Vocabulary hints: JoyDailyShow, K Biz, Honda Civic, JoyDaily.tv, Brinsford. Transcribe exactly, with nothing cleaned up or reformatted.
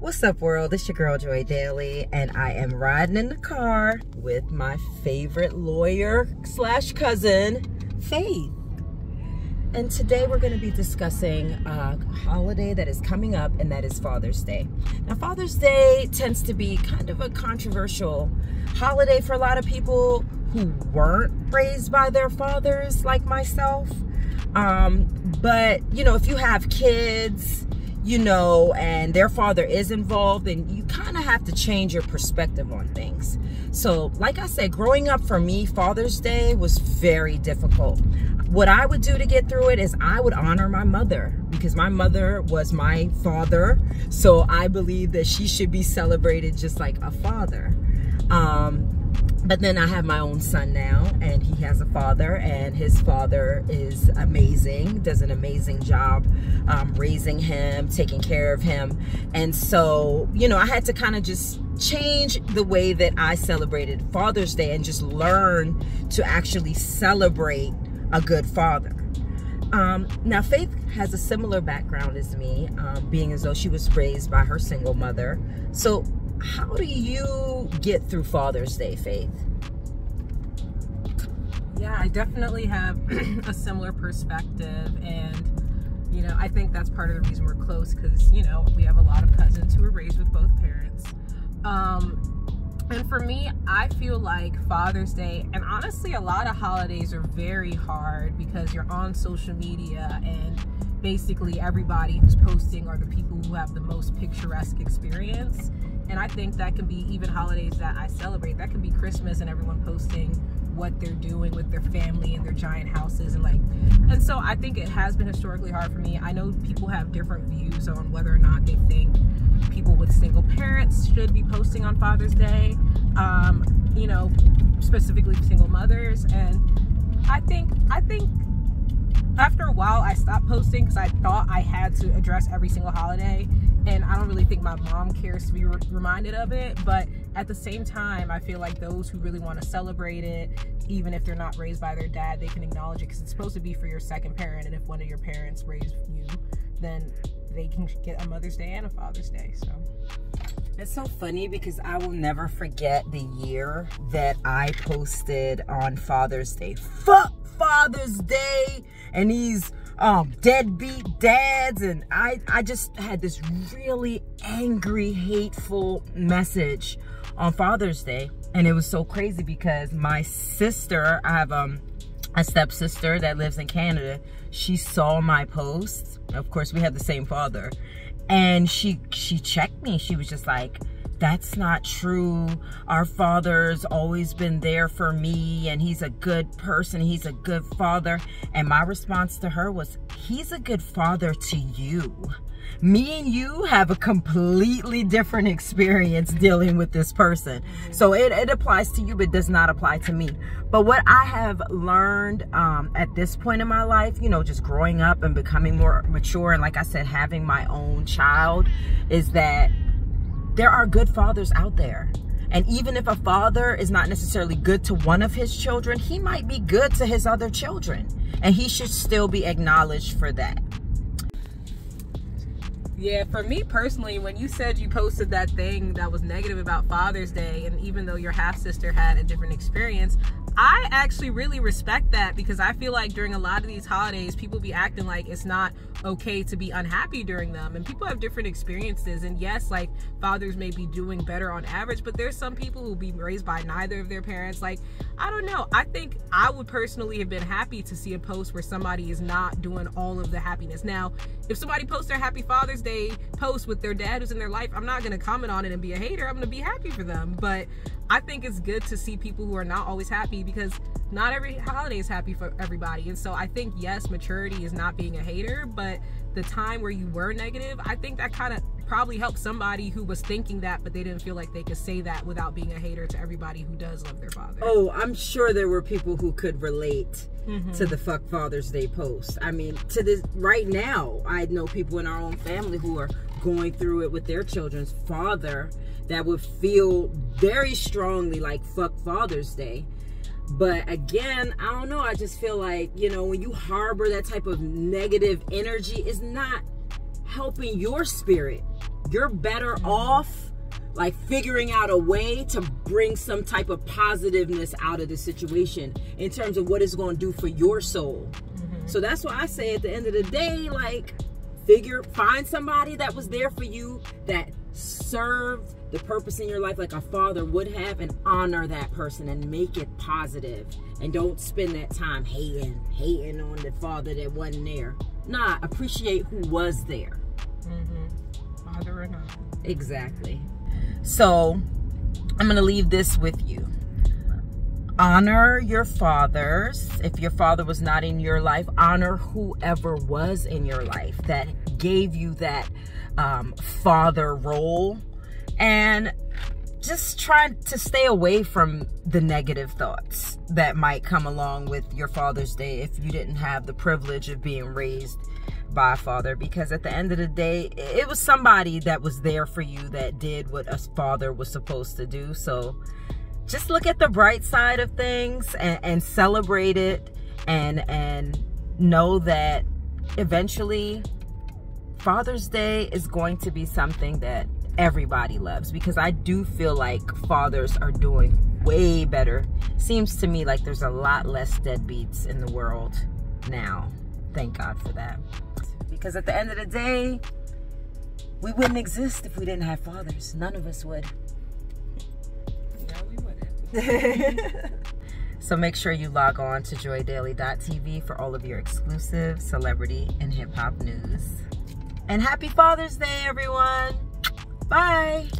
What's up, world? It's your girl Joy Daily, and I am riding in the car with my favorite lawyer slash cousin, Faith. And today we're going to be discussing a holiday that is coming up, and that is Father's Day. Now, Father's Day tends to be kind of a controversial holiday for a lot of people who weren't raised by their fathers, like myself. Um, but you know, if you have kids, you know, and their father is involved, and you kind of have to change your perspective on things. So like I said, growing up for me, Father's Day was very difficult. What I would do to get through it is I would honor my mother, because my mother was my father. So I believe that she should be celebrated just like a father. Um, But then I have my own son now, and he has a father, and his father is amazing, does an amazing job um, raising him, taking care of him. And so, you know, I had to kind of just change the way that I celebrated Father's Day and just learn to actually celebrate a good father. Um, now, Faith has a similar background as me, um, being as though she was raised by her single mother. So how do you get through Father's Day, Faith? Yeah, I definitely have a similar perspective, and you know, I think that's part of the reason we're close, because you know, we have a lot of cousins who were raised with both parents. Um, and for me, I feel like Father's Day, and honestly a lot of holidays, are very hard because you're on social media, and basically everybody who's posting are the people who have the most picturesque experience. And I think that can be even holidays that I celebrate. That could be Christmas and everyone posting what they're doing with their family and their giant houses, and like, and so I think it has been historically hard for me. I know people have different views on whether or not they think people with single parents should be posting on Father's Day, um, you know, specifically single mothers. And I think, I think after a while I stopped posting because I thought I had to address every single holiday. And I don't really think my mom cares to be re reminded of it. But at the same time, I feel like those who really want to celebrate it, even if they're not raised by their dad, they can acknowledge it, because it's supposed to be for your second parent. And if one of your parents raised you, then they can get a Mother's Day and a Father's Day. So it's so funny, because I will never forget the year that I posted on Father's Day, fuck Father's Day and these Um, deadbeat dads, and I, I just had this really angry, hateful message on Father's Day. And it was so crazy because my sister, I have um, a stepsister that lives in Canada. She saw my post. Of course, we have the same father. And she, she checked me. She was just like, "That's not true. Our father's always been there for me, and he's a good person. He's a good father." And my response to her was, "He's a good father to you. Me and you have a completely different experience dealing with this person. So it, it applies to you, but does not apply to me." But what I have learned um, at this point in my life, you know, just growing up and becoming more mature, and like I said, having my own child, is that there are good fathers out there. And even if a father is not necessarily good to one of his children, he might be good to his other children, and he should still be acknowledged for that. Yeah, for me personally, when you said you posted that thing that was negative about Father's Day, and even though your half sister had a different experience, I actually really respect that, because I feel like during a lot of these holidays, people be acting like it's not okay to be unhappy during them, and people have different experiences. And yes, like, fathers may be doing better on average, but there's some people who be raised by neither of their parents. Like, I don't know, I think I would personally have been happy to see a post where somebody is not doing all of the happiness. Now, if somebody posts their happy Father's Day post with their dad who's in their life, I'm not going to comment on it and be a hater. I'm going to be happy for them. But I think it's good to see people who are not always happy, because not every holiday is happy for everybody. And so I think, yes, maturity is not being a hater, but the time where you were negative, I think that kind of probably helped somebody who was thinking that, but they didn't feel like they could say that without being a hater to everybody who does love their father. Oh, I'm sure there were people who could relate mm-hmm. to the fuck Father's Day post. I mean, to this right now, I know people in our own family who are going through it with their children's father that would feel very strongly like fuck Father's Day. But again, I don't know, I just feel like, you know, when you harbor that type of negative energy, it's not helping your spirit you're better off like figuring out a way to bring some type of positiveness out of the situation in terms of what it's going to do for your soul. Mm-hmm. So that's why I say at the end of the day, like, figure, find somebody that was there for you, that served the purpose in your life like a father would have, and honor that person and make it positive. And don't spend that time hating, hating on the father that wasn't there. Nah, appreciate who was there. Mm-hmm. Father or not. Exactly. So I'm gonna leave this with you. Honor your fathers. If your father was not in your life, honor whoever was in your life that gave you that um, father role. And just try to stay away from the negative thoughts that might come along with your Father's Day if you didn't have the privilege of being raised by a father. Because at the end of the day, it was somebody that was there for you that did what a father was supposed to do. So just look at the bright side of things and, and celebrate it, and and know that eventually Father's Day is going to be something that everybody loves, because I do feel like fathers are doing way better. Seems to me like there's a lot less deadbeats in the world now. Thank God for that. Because at the end of the day, we wouldn't exist if we didn't have fathers. None of us would. So make sure you log on to Joy Daily dot T V for all of your exclusive celebrity and hip hop news. And happy Father's Day, everyone. Bye.